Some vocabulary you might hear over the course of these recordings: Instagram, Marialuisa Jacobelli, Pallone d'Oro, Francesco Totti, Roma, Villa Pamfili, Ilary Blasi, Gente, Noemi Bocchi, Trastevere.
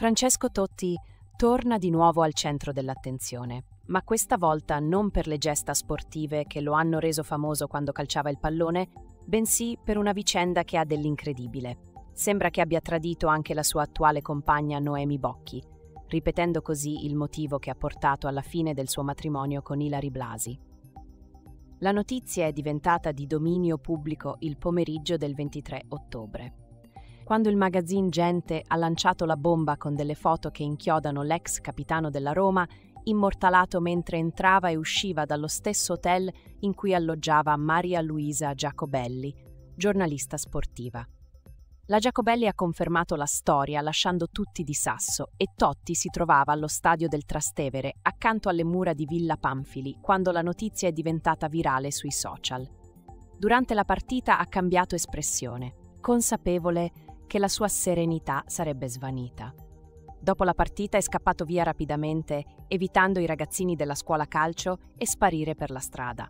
Francesco Totti torna di nuovo al centro dell'attenzione, ma questa volta non per le gesta sportive che lo hanno reso famoso quando calciava il pallone, bensì per una vicenda che ha dell'incredibile. Sembra che abbia tradito anche la sua attuale compagna Noemi Bocchi, ripetendo così il motivo che ha portato alla fine del suo matrimonio con Ilary Blasi. La notizia è diventata di dominio pubblico il pomeriggio del 23 ottobre, quando il magazine Gente ha lanciato la bomba con delle foto che inchiodano l'ex capitano della Roma immortalato mentre entrava e usciva dallo stesso hotel in cui alloggiava Marialuisa Jacobelli, giornalista sportiva. La Jacobelli ha confermato la storia lasciando tutti di sasso e Totti si trovava allo stadio del Trastevere accanto alle mura di Villa Pamfili quando la notizia è diventata virale sui social. Durante la partita ha cambiato espressione, consapevole che la sua serenità sarebbe svanita. Dopo la partita è scappato via rapidamente, evitando i ragazzini della scuola calcio e sparire per la strada.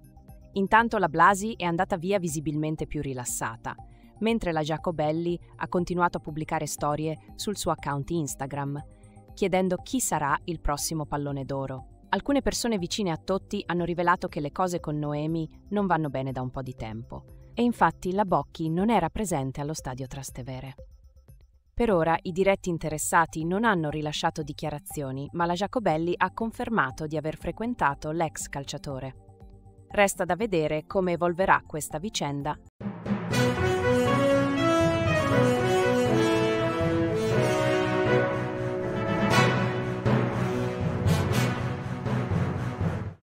Intanto la Blasi è andata via visibilmente più rilassata, mentre la Jacobelli ha continuato a pubblicare storie sul suo account Instagram, chiedendo chi sarà il prossimo Pallone d'Oro. Alcune persone vicine a Totti hanno rivelato che le cose con Noemi non vanno bene da un po' di tempo, e infatti la Bocchi non era presente allo stadio Trastevere. Per ora i diretti interessati non hanno rilasciato dichiarazioni, ma la Jacobelli ha confermato di aver frequentato l'ex calciatore. Resta da vedere come evolverà questa vicenda